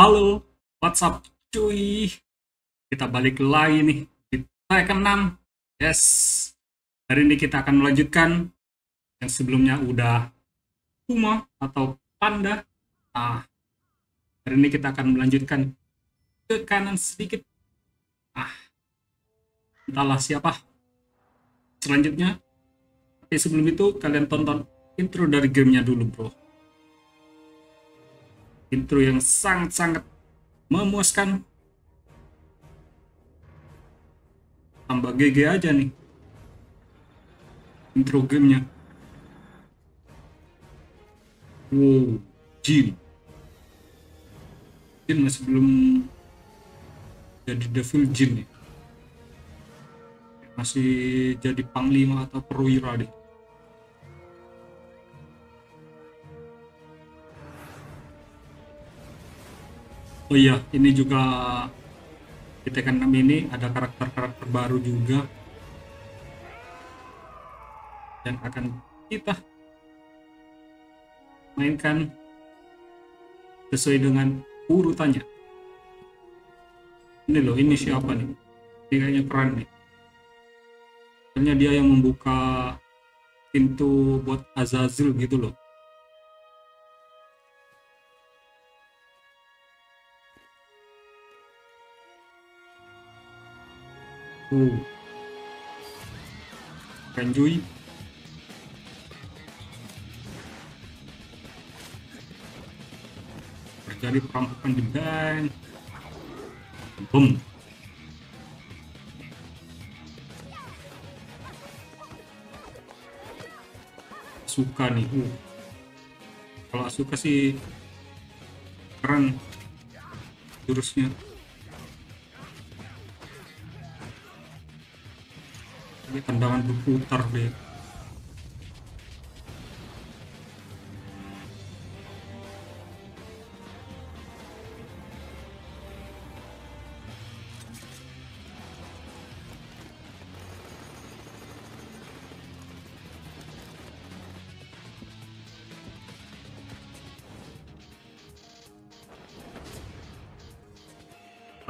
Halo, what's up cuy? Kita balik lagi nih di Tekken 6. Yes. Hari ini kita akan melanjutkan yang sebelumnya udah Puma atau Panda. Nah, hari ini kita akan melanjutkan ke kanan sedikit. Ah. Entahlah siapa selanjutnya. Tapi sebelum itu kalian tonton intro dari gamenya dulu, bro. Intro yang sangat-sangat memuaskan. Tambah GG aja nih intro gamenya. Wow, Jin masih belum jadi devil Jin ya. Masih jadi panglima atau perwira deh. Oh iya, ini juga di Tekken 6 ini ada karakter-karakter baru juga yang akan kita mainkan sesuai dengan urutannya. Ini loh, ini siapa nih? Ini kayaknya keren nih. Soalnya dia yang membuka pintu buat Azazel gitu loh. Kanjui. Terjadi perampokan di bank. Boom. Suka nih. Kalau suka sih keren jurusnya. Ini tendangan berputar deh.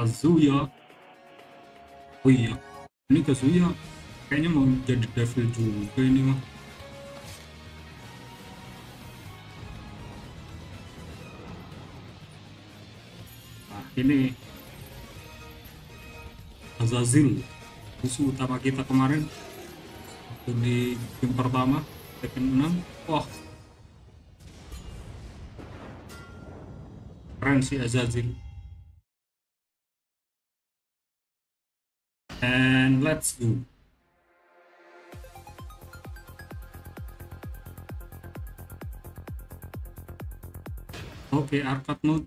Kazuya. Oh iya, ini Kazuya kayaknya mau jadi devil juga ini mah. Nah, ini Azazel, musuh utama kita kemarin waktu di game pertama Tekken 6. Wah, keren si Azazel. And let's go. Oke, Arcade Mode,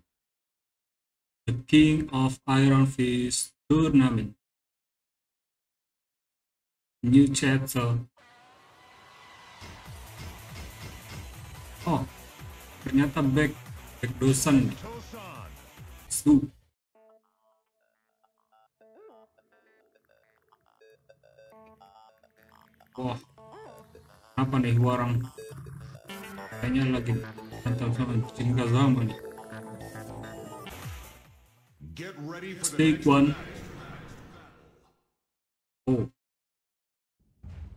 The King of Iron Fist Tournament, New Chapter. Oh, ternyata Baek Doo San. Su. Wah, apa nih orang? Kayaknya lagi mantap sama Jin Kazano nih. Stake one. Oh,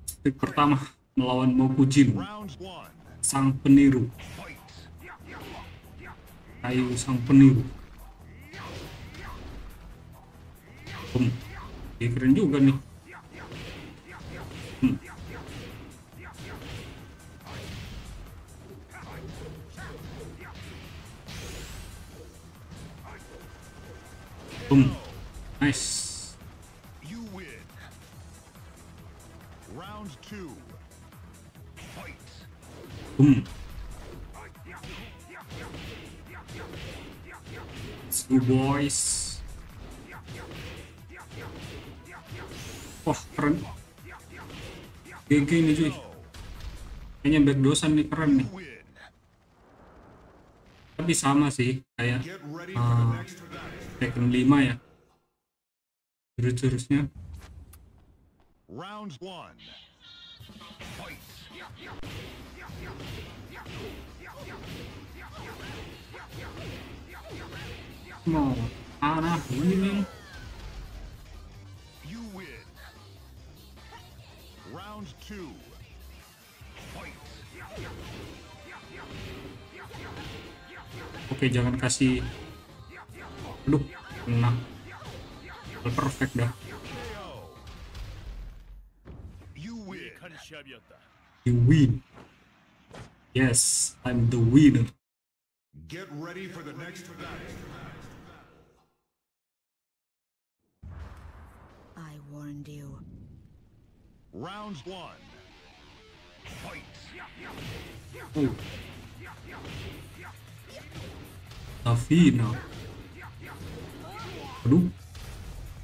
stake pertama melawan Mokujin, sang peniru. Ayo sang peniru. Dia keren juga nih. Boom. Nice. You win. Round 2. Fight. Boom. Two boys. Wah, keren. GG nih cuy. Kayaknya Baek Doo San nih, keren nih. Tapi sama sih kayak Tekken 5 ya jurus-jurusnya. Round 1. Fight. No, I'm not leaving. You win. Round 2. Fight. Oke, jangan kasih look. Nah, perfect dah. You win. Yes, I'm the winner. Get ready for the next battle. I warned you. Round 1. Fight. Oh. Zafina. Aduh.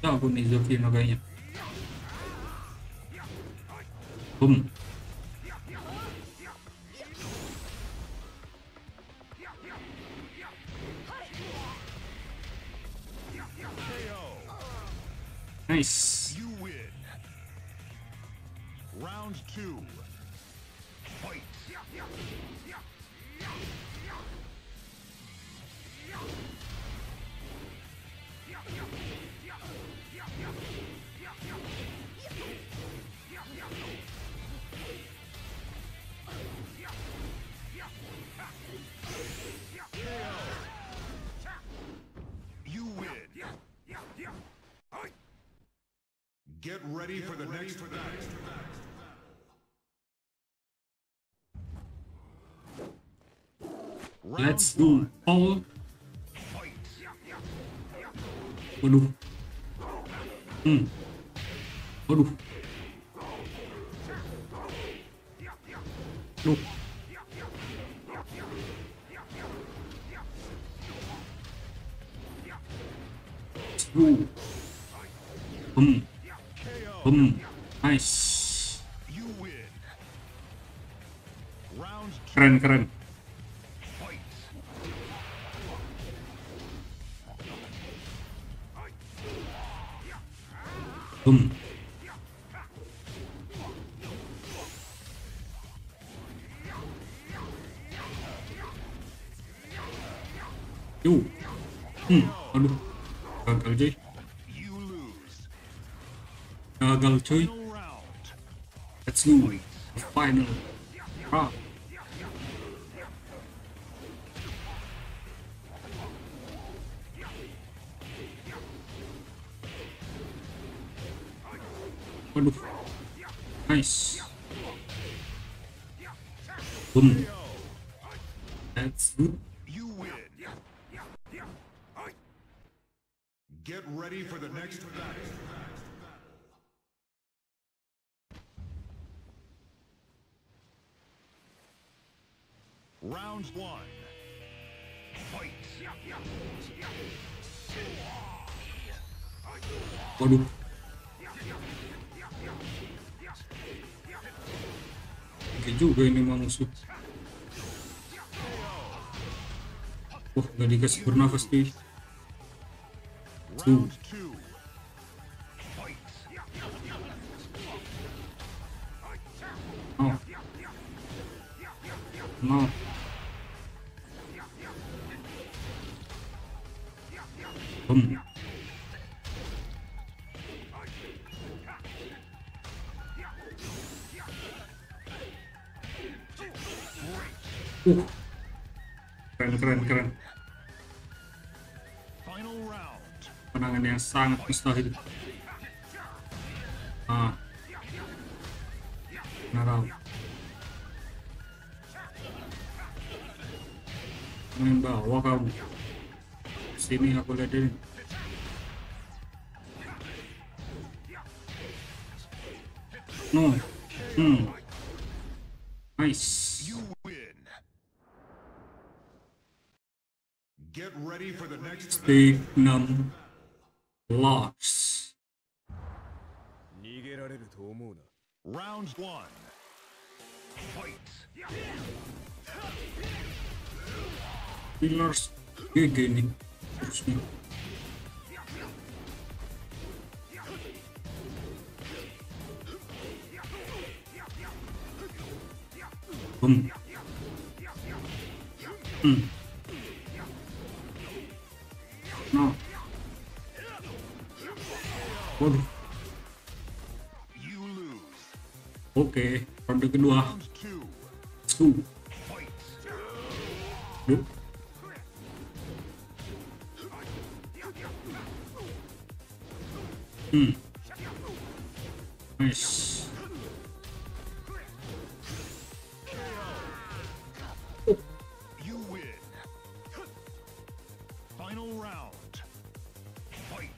Tahu pun nih Zafina kayaknya. Boom. Nice. You win. Round 2. Fight. You win. Get ready for the next battle. Let's do all. Waduh. Waduh. Loh. Boom. Nice. Keren. Boom. Yo. Aduh. Gagal cuy. Let's do the final round. Waduh. Nice. Boom. That's good. You win. Get ready for the next battle. Round 1. Fight. Waduh. Oke juga ini musuh. Wah, gak dikasih bernafas nih. No. Keren. Penangan yang sangat mustahil. Main bawah kamu. Sini aku ledekin. No. Nice. You win. Get ready for the next Tekken loss. Round 1. Fight. Pillars beginning. Não. Waduh. Oke, round kedua. Duh. Nice. You win. Final round. Fight.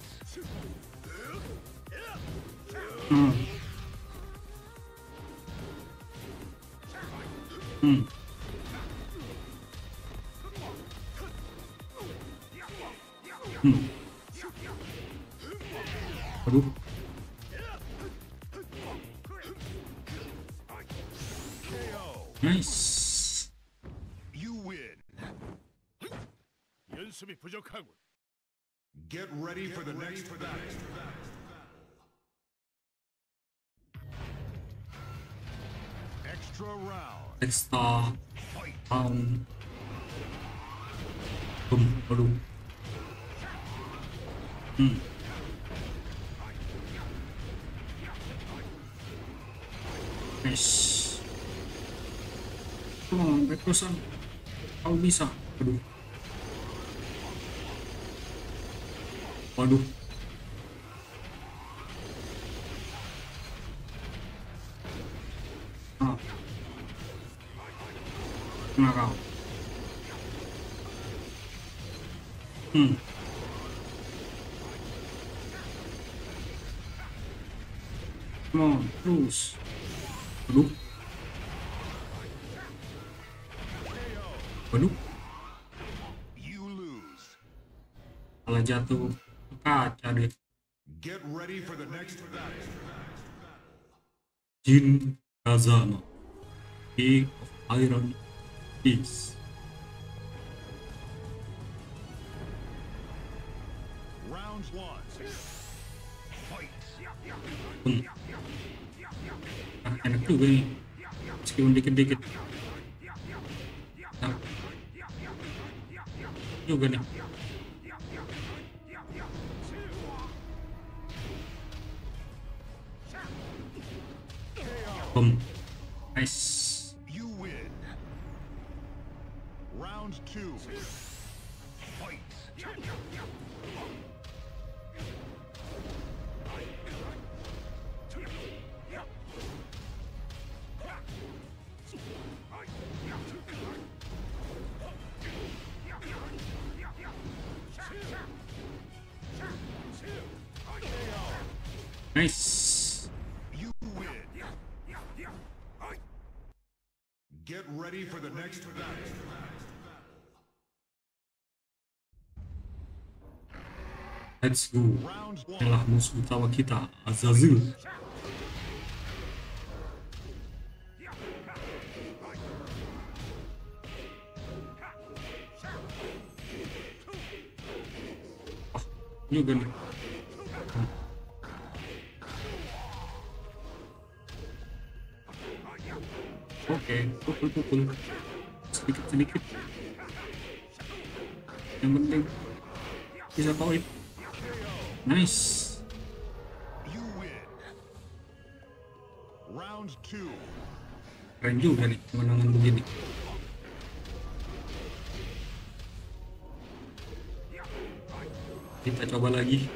Aduh. Nice. You win. Get ready for the next battle. Extra round. Extra round. Aduh. Nice. Baek Doo San, kau bisa. Waduh. Kena kau. Terus. Aduh. Waduh. Malah jatuh kaca deh. Jin Kazano, King of Iron Fist. Round 1. Fight. Enak juga nih, meskipun dikit-dikit juga nih. Nice. You win. Round 2. Fight. Nice. You win. Get ready for the next battle. Let's go. Inilah musuh utama kita, Azazel. Juga nih. Oke, pukul-pukul sedikit-sedikit. Yang penting bisa poin. Nice. Keren juga nih kemenangan begini. Kita coba lagi.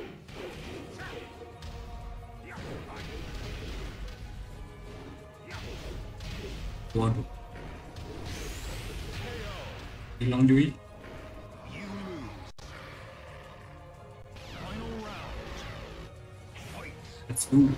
Waduh. Hilang duit. Let's go.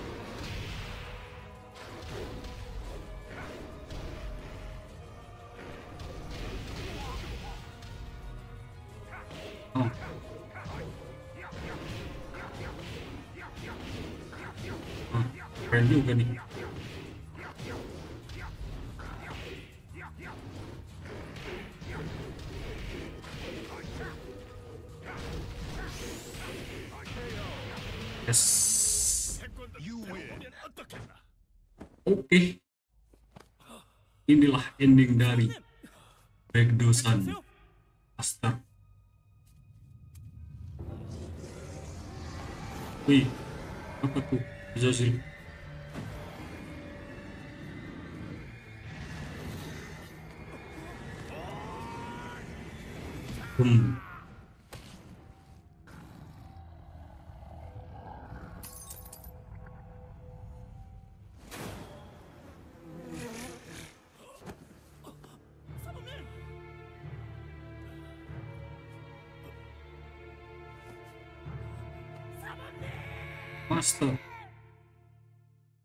Keren juga nih. Yes. Oke. Inilah ending dari Baek Doo San. Astaga. Wih, apa tuh Azazel?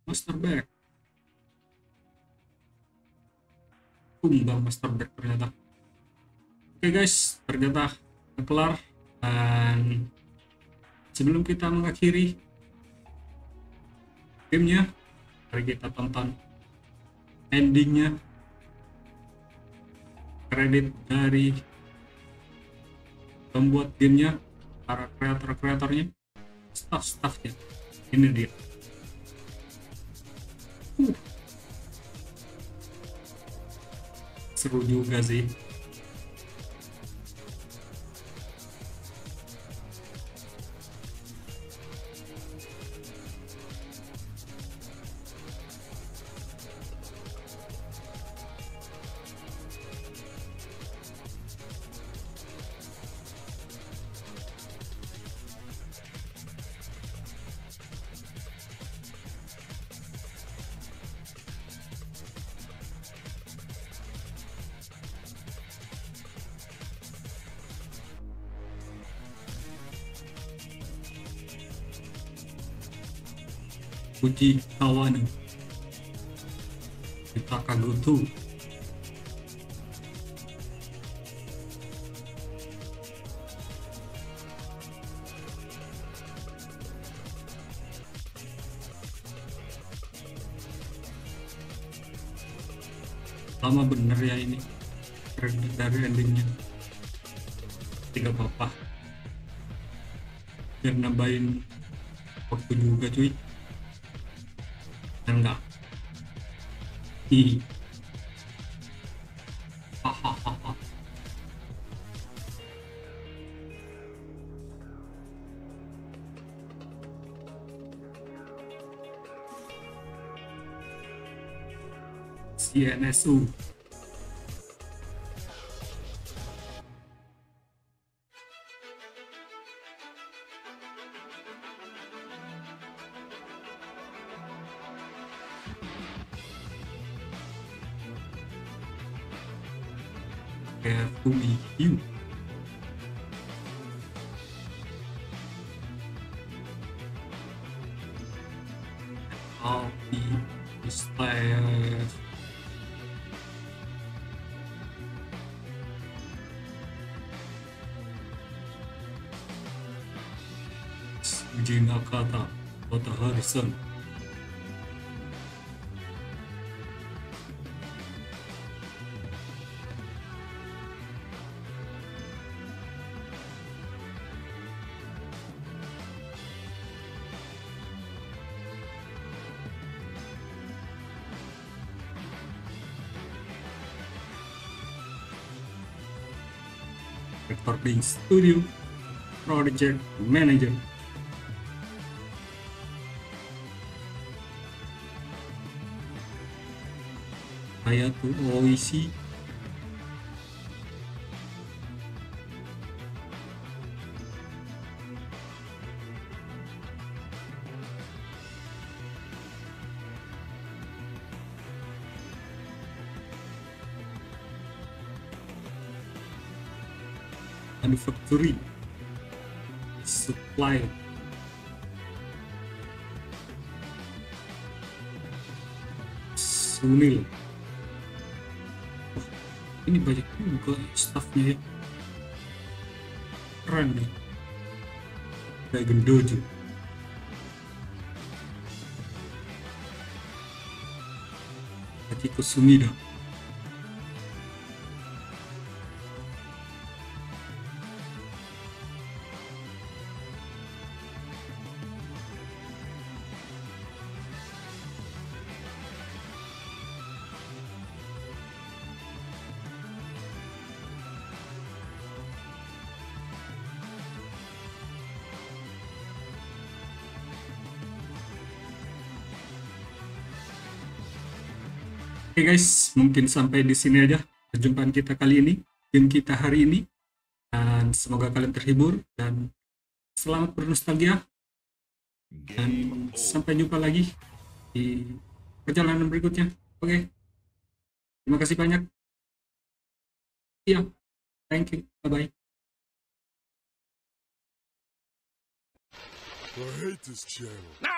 Master Back. Tumbang Master Back ternyata. Oke guys, ternyata kelar. Dan sebelum kita mengakhiri gamenya, mari kita tonton endingnya, kredit dari pembuat gamenya, para kreator-kreatornya, staff-staffnya. Ini dia. Seru juga sih. Uji Kawano kita kagutu lama bener ya ini dari endingnya. Tiga bapak biar nambahin waktu juga cuy. Enggak. CNSU. Jin Kazano, Dr. Harrison. Recording Studio Project Manager. Hayatu Oishi, Manufacturing Supply. Sunil. Ini banyak juga staffnya ya, keren nih. Dragon Dojo, Akiko Sumida, Oke guys, mungkin sampai di sini aja perjumpaan kita kali ini, game kita hari ini. Dan semoga kalian terhibur dan selamat bernostalgia. Dan sampai jumpa lagi di perjalanan berikutnya. Oke. Terima kasih banyak. Iya. Thank you. Bye-bye. The haters channel.